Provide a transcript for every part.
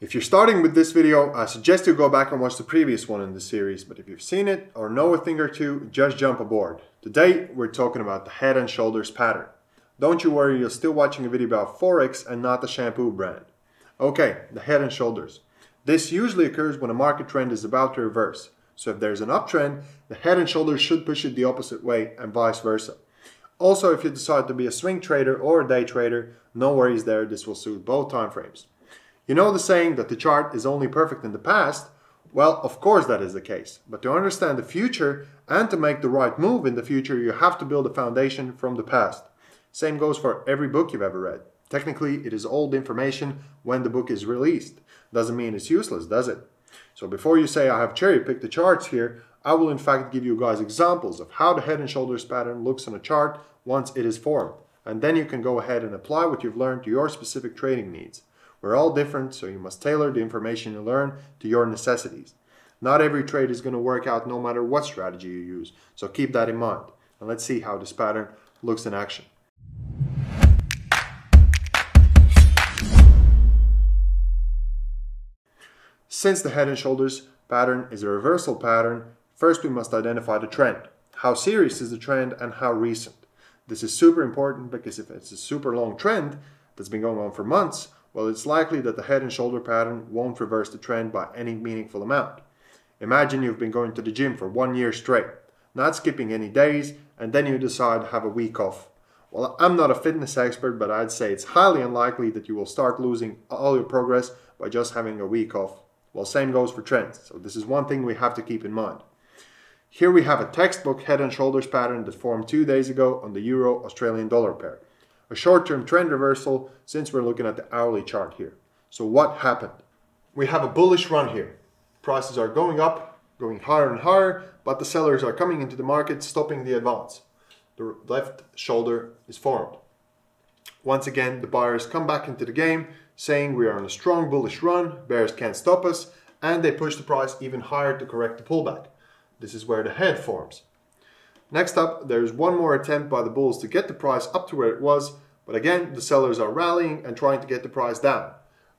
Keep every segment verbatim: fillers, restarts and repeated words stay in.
If you're starting with this video, I suggest you go back and watch the previous one in the series, but if you've seen it or know a thing or two, just jump aboard. Today, we're talking about the head and shoulders pattern. Don't you worry, you're still watching a video about Forex and not the shampoo brand. Okay, the head and shoulders. This usually occurs when a market trend is about to reverse. So if there's an uptrend, the head and shoulders should push it the opposite way and vice versa. Also, if you decide to be a swing trader or a day trader, no worries there, this will suit both timeframes. You know the saying that the chart is only perfect in the past? Well, of course that is the case. But to understand the future and to make the right move in the future, you have to build a foundation from the past. Same goes for every book you've ever read. Technically, it is old information when the book is released. Doesn't mean it's useless, does it? So before you say I have cherry-picked the charts here, I will in fact give you guys examples of how the head and shoulders pattern looks on a chart once it is formed. And then you can go ahead and apply what you've learned to your specific trading needs. We're all different, so you must tailor the information you learn to your necessities. Not every trade is going to work out no matter what strategy you use, so keep that in mind. And let's see how this pattern looks in action. Since the head and shoulders pattern is a reversal pattern, first we must identify the trend. How serious is the trend and how recent? This is super important because if it's a super long trend that's been going on for months, well, it's likely that the head and shoulder pattern won't reverse the trend by any meaningful amount. Imagine you've been going to the gym for one year straight, not skipping any days, and then you decide to have a week off. Well, I'm not a fitness expert, but I'd say it's highly unlikely that you will start losing all your progress by just having a week off. Well, same goes for trends, so this is one thing we have to keep in mind. Here we have a textbook head and shoulders pattern that formed two days ago on the Euro-Australian dollar pair. A short-term trend reversal since we're looking at the hourly chart here. So what happened? We have a bullish run here. Prices are going up, going higher and higher, but the sellers are coming into the market, stopping the advance. The left shoulder is formed. Once again, the buyers come back into the game, saying we are on a strong bullish run, bears can't stop us, and they push the price even higher to correct the pullback. This is where the head forms. Next up, there is one more attempt by the bulls to get the price up to where it was, but again, the sellers are rallying and trying to get the price down.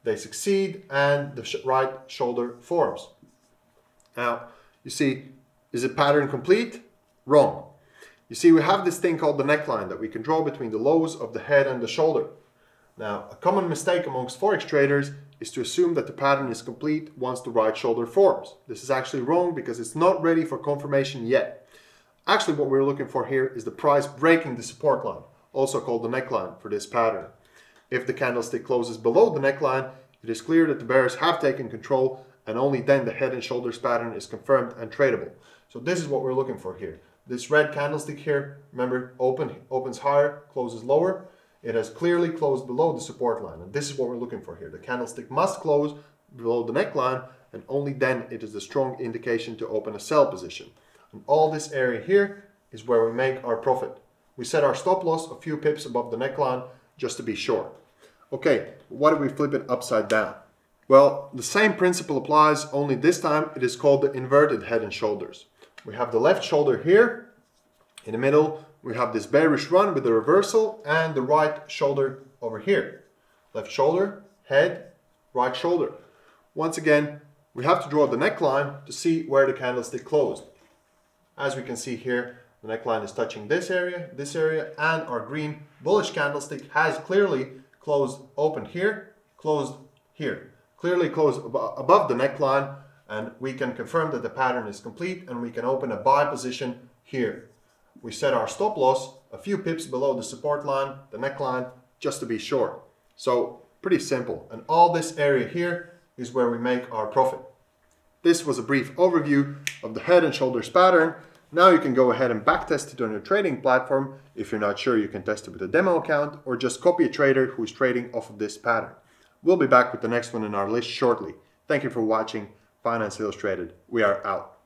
They succeed and the sh right shoulder forms. Now, you see, is the pattern complete? Wrong. You see, we have this thing called the neckline that we can draw between the lows of the head and the shoulder. Now, a common mistake amongst Forex traders is to assume that the pattern is complete once the right shoulder forms. This is actually wrong because it's not ready for confirmation yet. Actually, what we're looking for here is the price breaking the support line, also called the neckline for this pattern. If the candlestick closes below the neckline, it is clear that the bears have taken control, and only then the head and shoulders pattern is confirmed and tradable. So this is what we're looking for here. This red candlestick here, remember, open, opens higher, closes lower. It has clearly closed below the support line, and this is what we're looking for here. The candlestick must close below the neckline, and only then it is a strong indication to open a sell position. And all this area here is where we make our profit. We set our stop loss a few pips above the neckline just to be sure. Okay, why do we flip it upside down? Well, the same principle applies, only this time it is called the inverted head and shoulders. We have the left shoulder here. In the middle, we have this bearish run with the reversal and the right shoulder over here. Left shoulder, head, right shoulder. Once again, we have to draw the neckline to see where the candlestick closed. As we can see here, the neckline is touching this area, this area, and our green bullish candlestick has clearly closed open here, closed here. Clearly closed ab above the neckline, and we can confirm that the pattern is complete, and we can open a buy position here. We set our stop loss a few pips below the support line, the neckline, just to be sure. So pretty simple. And all this area here is where we make our profit. This was a brief overview of the head and shoulders pattern. Now you can go ahead and backtest it on your trading platform. If you're not sure, you can test it with a demo account or just copy a trader who is trading off of this pattern. We'll be back with the next one in our list shortly. Thank you for watching. Finance Illustrated. We are out.